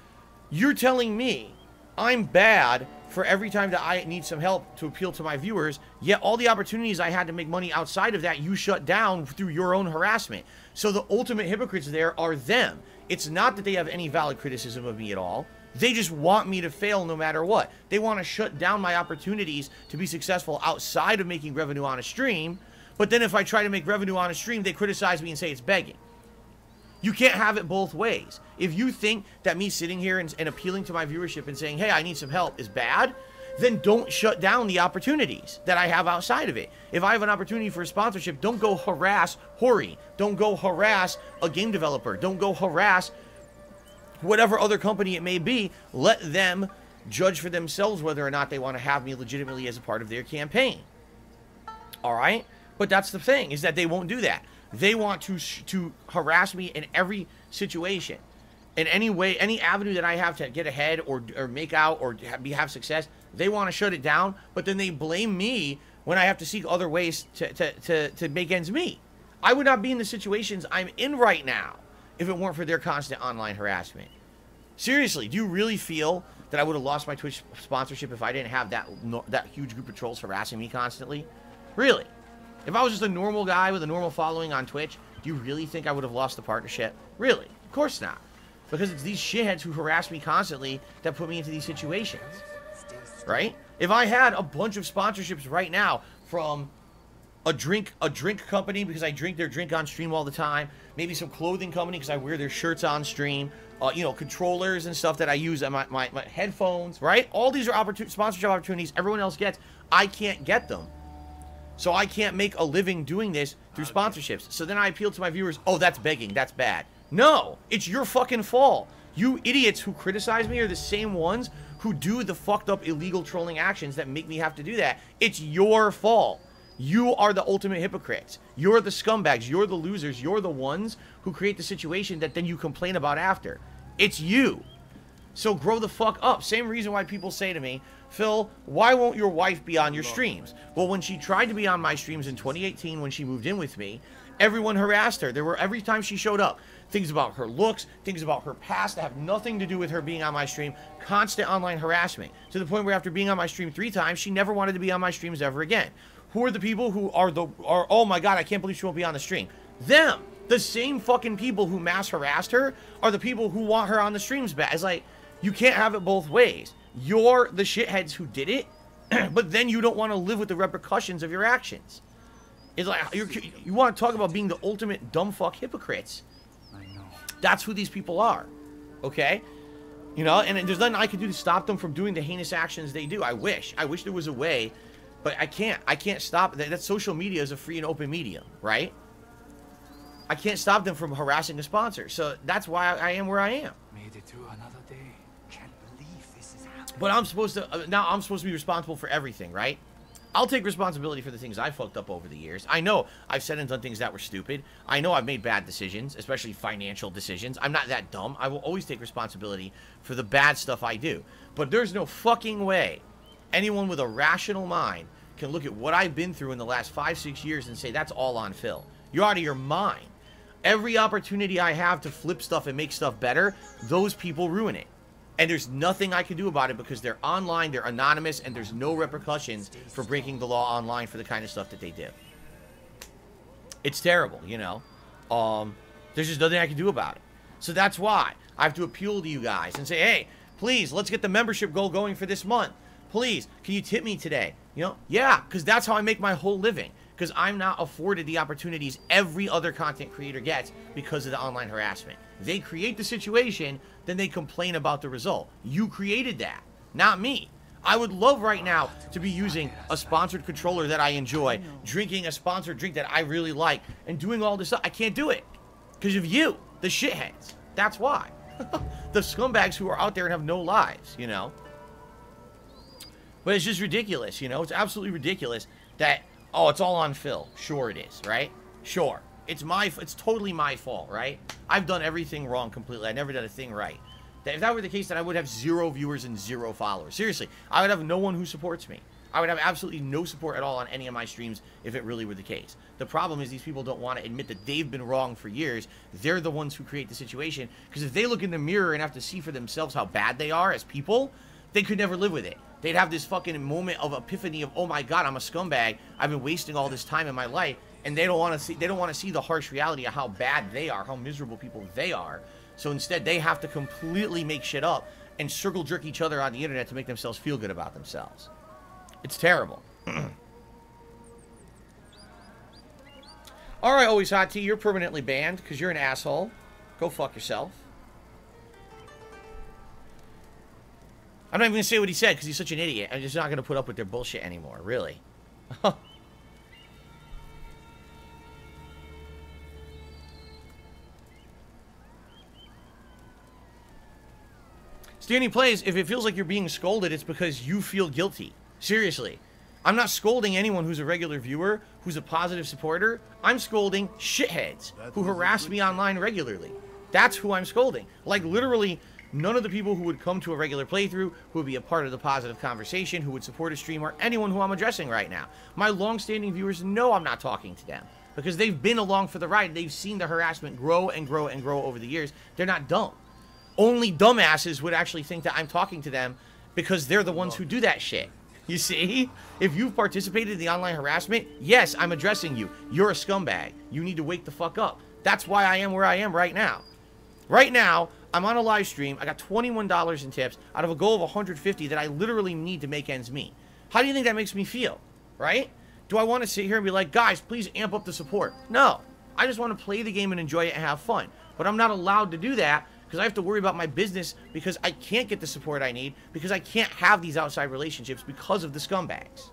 you're telling me I'm bad for every time that I need some help to appeal to my viewers, yet all the opportunities I had to make money outside of that, you shut down through your own harassment. So the ultimate hypocrites there are them. It's not that they have any valid criticism of me at all. They just want me to fail no matter what. They want to shut down my opportunities to be successful outside of making revenue on a stream, but then if I try to make revenue on a stream, they criticize me and say it's begging. You can't have it both ways. If you think that me sitting here and appealing to my viewership and saying, hey, I need some help is bad, then don't shut down the opportunities that I have outside of it. If I have an opportunity for a sponsorship, don't go harass Hori. Don't go harass a game developer. Don't go harass whatever other company it may be. Let them judge for themselves whether or not they want to have me legitimately as a part of their campaign. All right? But that's the thing, is that they won't do that. They want to harass me in every situation, in any way, any avenue that I have to get ahead or make out or have success. They want to shut it down, but then they blame me when I have to seek other ways to make ends meet. I would not be in the situations I'm in right now if it weren't for their constant online harassment. Seriously, do you really feel that I would have lost my Twitch sponsorship if I didn't have that huge group of trolls harassing me constantly? Really? If I was just a normal guy with a normal following on Twitch, do you really think I would have lost the partnership? Really? Of course not. Because it's these shitheads who harass me constantly that put me into these situations. Right? If I had a bunch of sponsorships right now from a drink company because I drink their drink on stream all the time, maybe some clothing company because I wear their shirts on stream, you know, controllers and stuff that I use on my headphones, right? All these are sponsorship opportunities everyone else gets. I can't get them. So I can't make a living doing this through sponsorships. So then I appeal to my viewers, oh, that's begging, that's bad. No, it's your fucking fault. You idiots who criticize me are the same ones who do the fucked up illegal trolling actions that make me have to do that. It's your fault. You are the ultimate hypocrites. You're the scumbags, you're the losers, you're the ones who create the situation that then you complain about after. It's you. So grow the fuck up. Same reason why people say to me, Phil, why won't your wife be on your streams? Well, when she tried to be on my streams in 2018 when she moved in with me, everyone harassed her. There were, every time she showed up, things about her looks, things about her past that have nothing to do with her being on my stream, constant online harassment. To the point where after being on my stream 3 times, she never wanted to be on my streams ever again. Who are the people who are oh my God, I can't believe she won't be on the stream? Them! The same fucking people who mass harassed her are the people who want her on the streams back. It's like, you can't have it both ways. You're the shitheads who did it, but then you don't want to live with the repercussions of your actions. It's like, you want to talk about being the ultimate dumb fuck hypocrites. I know. That's who these people are, okay? You know, and there's nothing I can do to stop them from doing the heinous actions they do. I wish there was a way, but I can't stop that. That social media is a free and open medium, right? I can't stop them from harassing a sponsor, so that's why I am where I am. Made it through another day. But I'm supposed to be responsible for everything, right? I'll take responsibility for the things I fucked up over the years. I know I've said and done things that were stupid. I know I've made bad decisions, especially financial decisions. I'm not that dumb. I will always take responsibility for the bad stuff I do. But there's no fucking way anyone with a rational mind can look at what I've been through in the last 5-6 years and say, that's all on Phil. You're out of your mind. Every opportunity I have to flip stuff and make stuff better, those people ruin it. And there's nothing I can do about it because they're online, they're anonymous, and there's no repercussions for breaking the law online for the kind of stuff that they did. It's terrible, you know? There's just nothing I can do about it. So that's why I have to appeal to you guys and say, hey, please, let's get the membership goal going for this month. Please, can you tip me today? You know, yeah, because that's how I make my whole living. Because I'm not afforded the opportunities every other content creator gets because of the online harassment. They create the situation, then they complain about the result. You created that, not me. I would love right now to be using a sponsored controller that I enjoy, drinking a sponsored drink that I really like, and doing all this stuff. I can't do it because of you, the shitheads. That's why. The scumbags who are out there and have no lives, you know? But it's just ridiculous, you know? It's absolutely ridiculous that, oh, it's all on Phil. Sure it is, right? Sure. It's totally my fault, right? I've done everything wrong completely. I've never done a thing right. If that were the case, then I would have 0 viewers and 0 followers. Seriously, I would have no one who supports me. I I would have absolutely no support at all on any of my streams if it really were the case. The problem is these people don't want to admit that they've been wrong for years. They're the ones who create the situation, because if they look in the mirror and have to see for themselves how bad they are as people, they could never live with it. They'd have this fucking moment of epiphany of, oh my god, I'm a scumbag, I've been wasting all this time in my life, and they don't want to see the harsh reality of how bad they are, how miserable people they are. So instead, they have to completely make shit up and circle jerk each other on the internet to make themselves feel good about themselves. It's terrible. All right, Always Hot Tea, you're permanently banned because you're an asshole. Go fuck yourself. I'm not even going to say what he said because he's such an idiot. I'm just not going to put up with their bullshit anymore, really. Danny Plays, if it feels like you're being scolded, it's because you feel guilty. Seriously. I'm not scolding anyone who's a regular viewer, who's a positive supporter. I'm scolding shitheads who harass me online regularly. That's who I'm scolding. Like, literally, none of the people who would come to a regular playthrough, who would be a part of the positive conversation, who would support a stream, or anyone who I'm addressing right now. My long-standing viewers know I'm not talking to them, because they've been along for the ride. They've seen the harassment grow and grow and grow over the years. They're not dumb. Only dumbasses would actually think that I'm talking to them because they're the ones who do that shit. You see? If you've participated in the online harassment, yes, I'm addressing you. You're a scumbag. You need to wake the fuck up. That's why I am where I am right now. Right now, I'm on a live stream. I got $21 in tips out of a goal of $150 that I literally need to make ends meet. How do you think that makes me feel? Right? Do I want to sit here and be like, guys, please amp up the support? No. I just want to play the game and enjoy it and have fun. But I'm not allowed to do that, because I have to worry about my business, because I can't get the support I need, because I can't have these outside relationships because of the scumbags.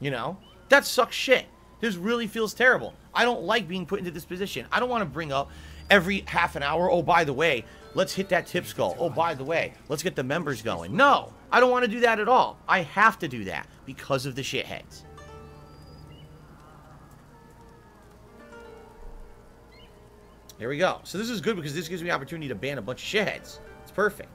You know? That sucks shit. This really feels terrible. I don't like being put into this position. I don't want to bring up every half an hour, oh, by the way, let's hit that tips goal. Oh, by the way, let's get the members going. No, I don't want to do that at all. I have to do that because of the shitheads. There we go. So this is good because this gives me opportunity to ban a bunch of shitheads. It's perfect.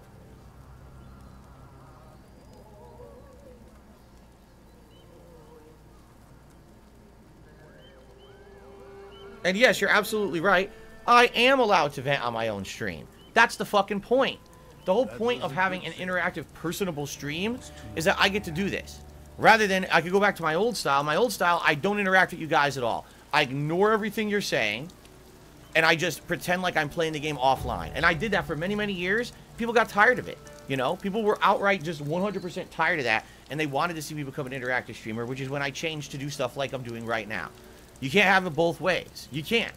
And yes, you're absolutely right. I am allowed to vent on my own stream. That's the fucking point. The whole point of having an interactive, personable stream is that I get to do this. Rather than, I could go back to my old style. My old style, I don't interact with you guys at all. I ignore everything you're saying, and I just pretend like I'm playing the game offline. And I did that for many, many years. People got tired of it, you know? People were outright just 100% tired of that, and they wanted to see me become an interactive streamer, which is when I changed to do stuff like I'm doing right now. You can't have it both ways. You can't.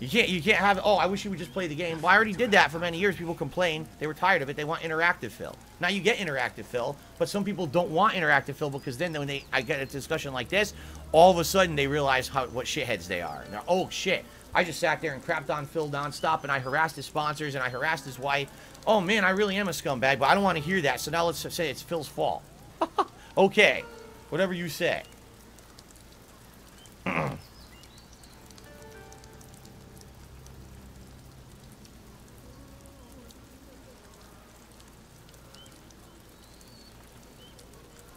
You can't have it, oh, I wish you would just play the game. Well, I already did that for many years. People complained. They were tired of it. They want interactive fill. Now you get interactive fill, but some people don't want interactive fill because then when I get a discussion like this, all of a sudden they realize what shitheads they are. And they're, oh, shit. I just sat there and crapped on Phil nonstop, and I harassed his sponsors, and I harassed his wife. Oh, man, I really am a scumbag, but I don't want to hear that, so now let's say it's Phil's fault. Okay, whatever you say.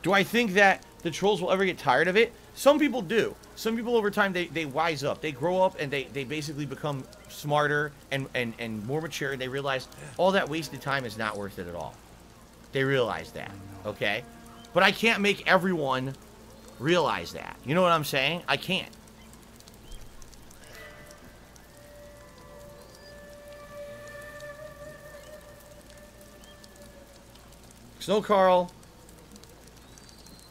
Do I think that the trolls will ever get tired of it? Some people do. Some people over time, they wise up. They grow up and they basically become smarter and more mature. They realize all that wasted time is not worth it at all. They realize that, okay? But I can't make everyone realize that. You know what I'm saying? I can't. Snow Carl,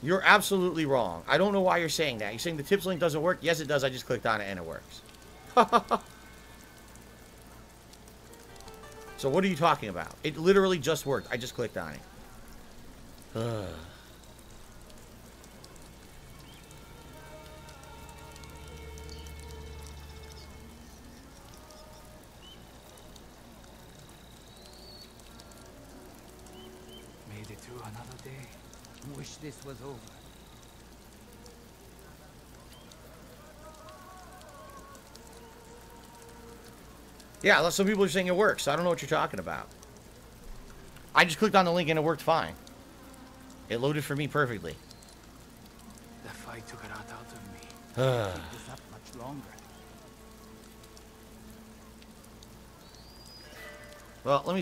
you're absolutely wrong. I don't know why you're saying that. You're saying the tips link doesn't work? Yes, it does. I just clicked on it and it works. So what are you talking about? It literally just worked. I just clicked on it. Made it through another day. Wish this was over. Yeah, some people are saying it works. So I don't know what you're talking about. I just clicked on the link and it worked fine. It loaded for me perfectly. Sakai took it out of me. Keep this up much longer. Well, let me